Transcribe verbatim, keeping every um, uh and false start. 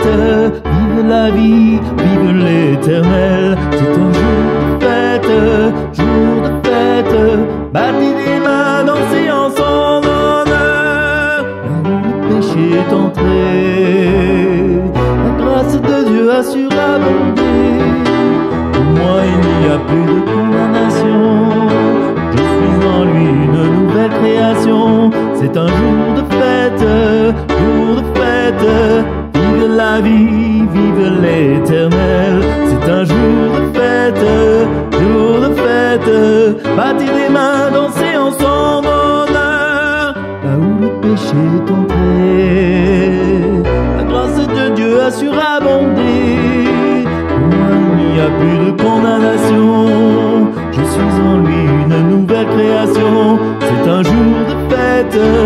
fête, vive la vie, vive l'éternel. C'est un jour de fête, jour de fête, battre les mains, danser en son honneur. Le péché est entré, la grâce de Dieu a surabondé. Pour moi il n'y a plus de condamnation, je suis en lui une nouvelle création. C'est un jour de fête, jour de fête, vive la vie, vive l'éternel. C'est un jour de fête, jour de fête, battre les mains, danser en son honneur. Là où le péché est entré, la grâce de Dieu a surabondé. Il n'y a plus de condamnation, je suis en lui une nouvelle création. C'est un jour de fête.